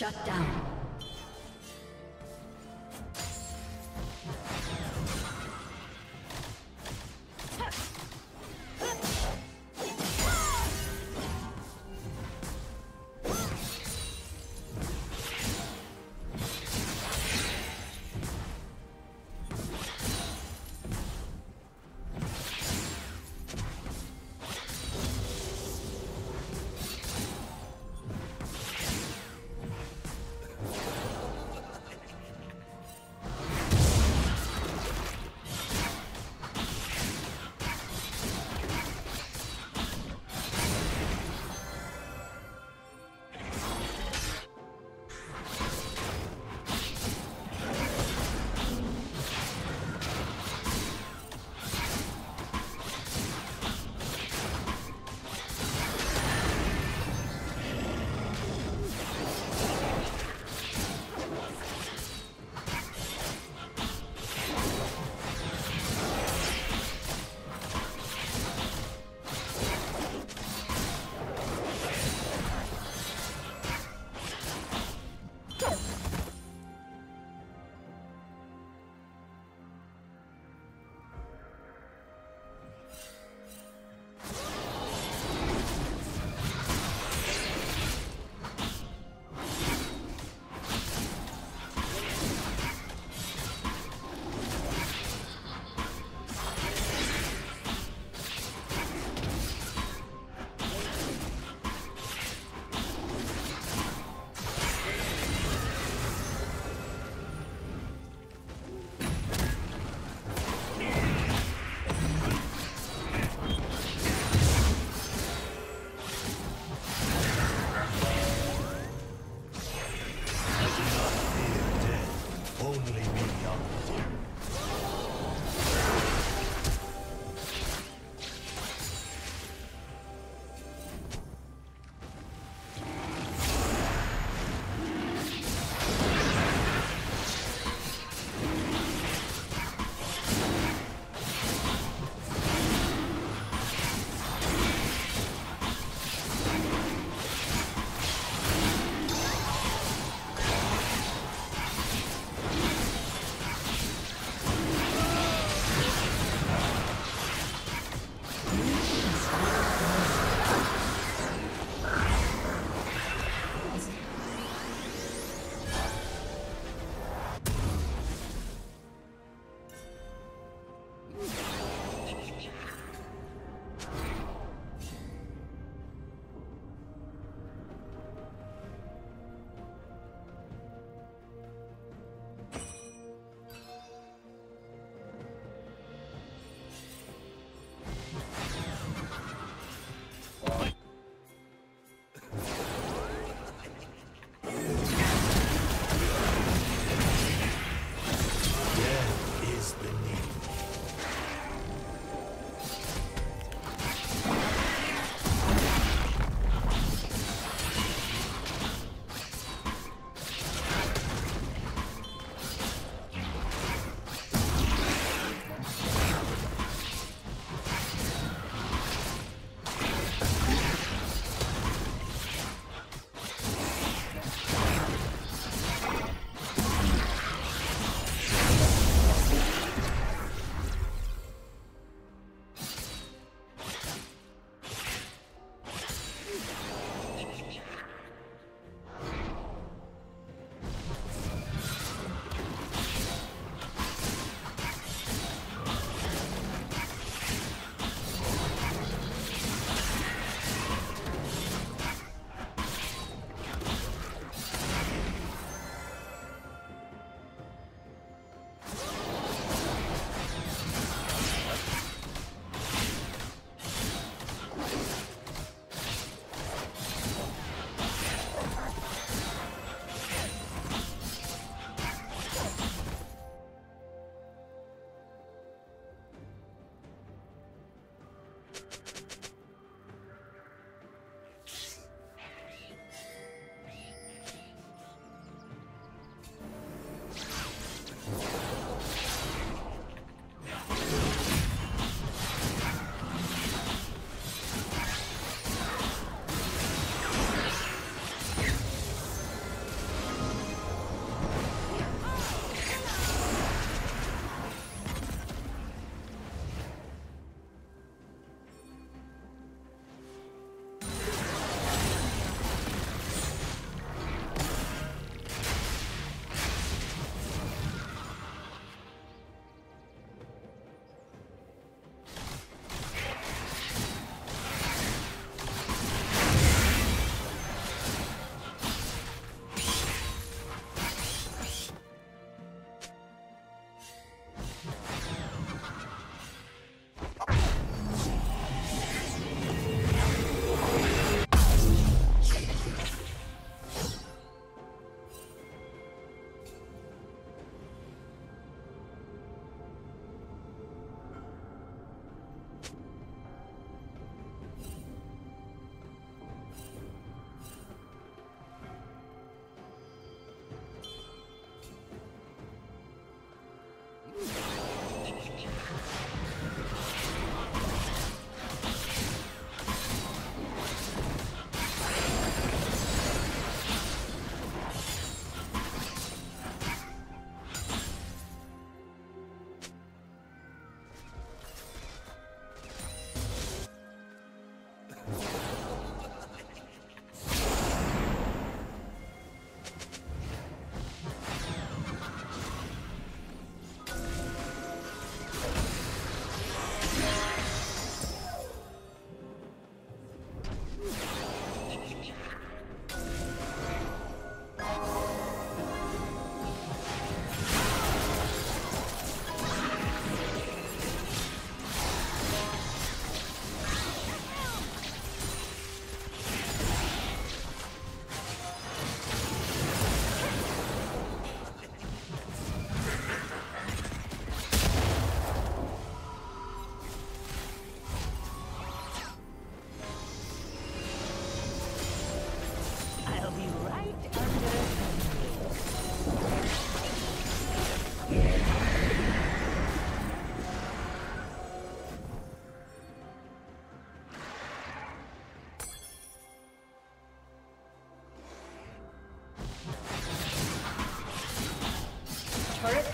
Shut down.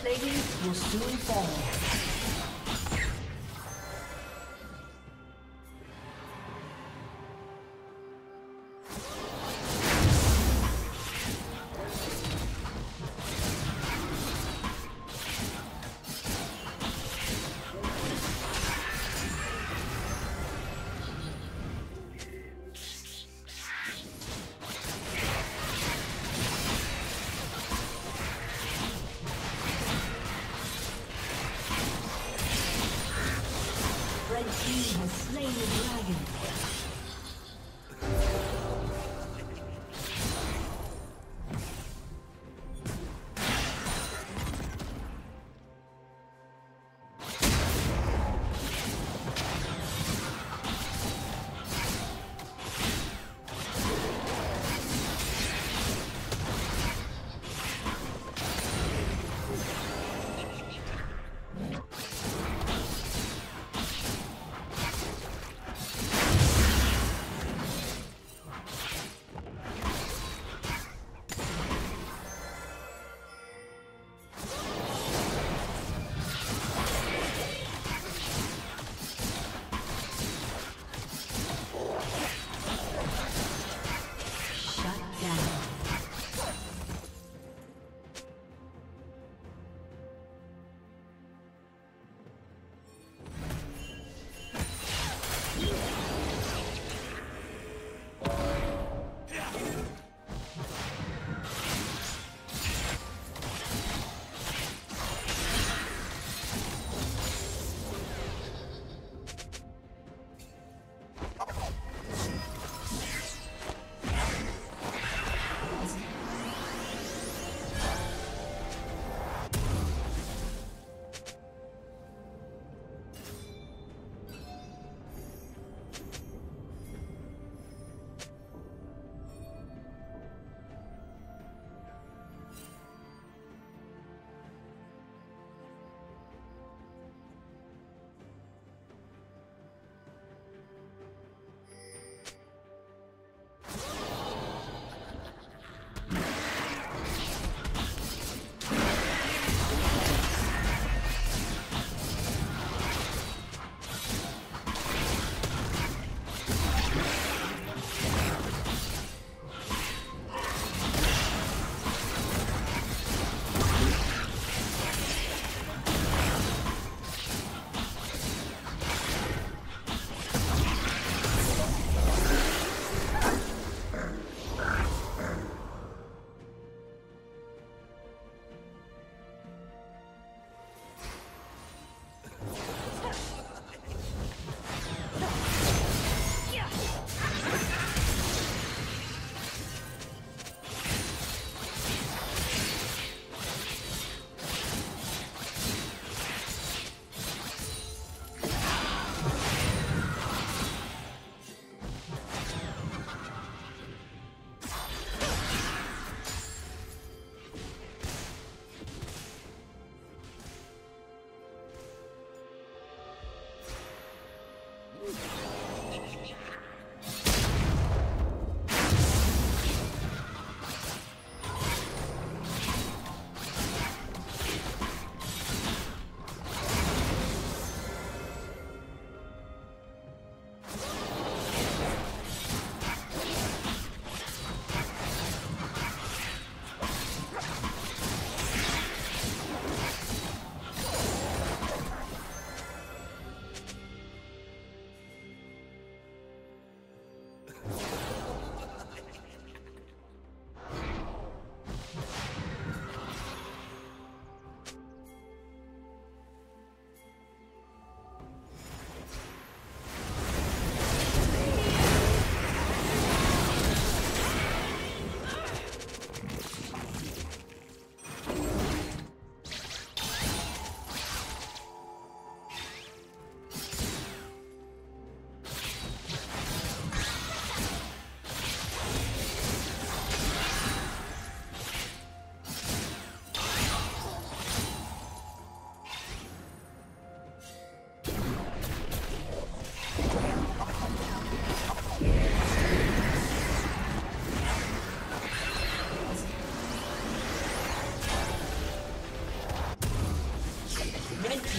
plating will soon fall.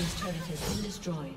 team's turret has been destroyed.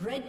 Red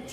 Red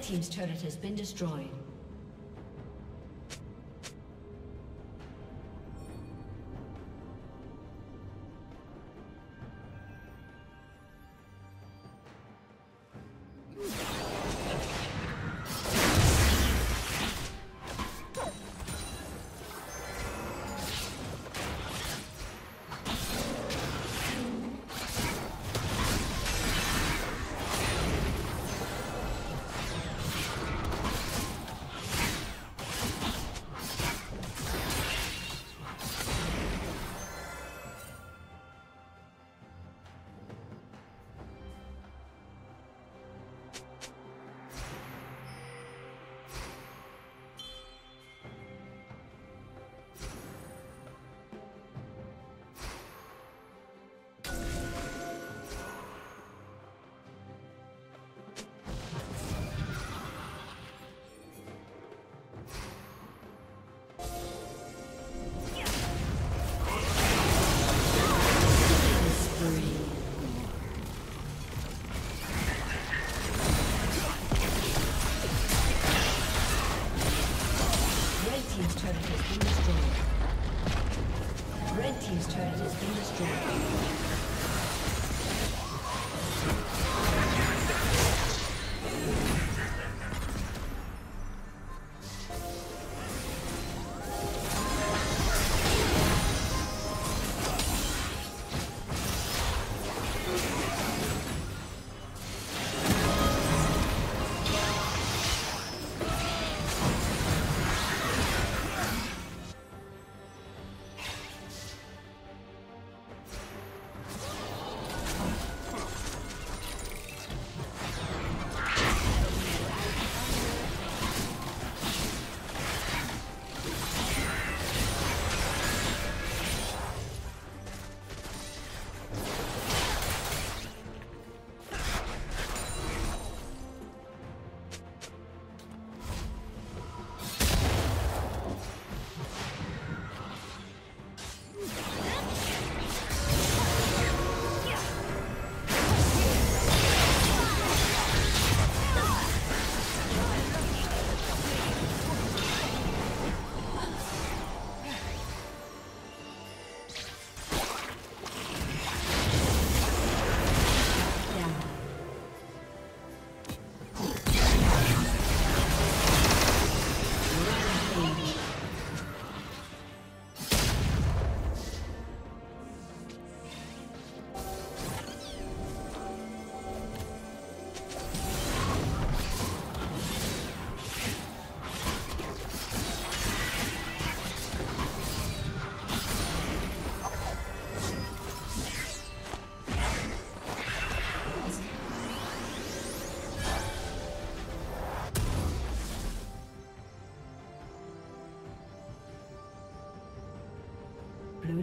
Team's turret has been destroyed. Blue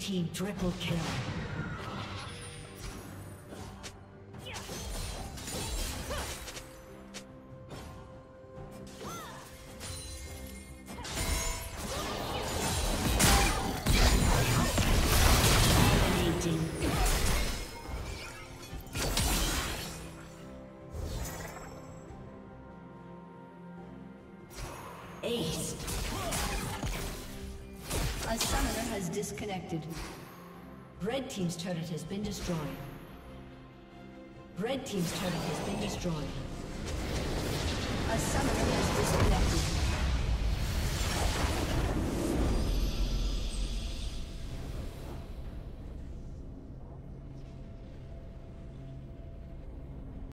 Team triple kill. Disconnected. Red team's turret has been destroyed. Red team's turret has been destroyed. A summoner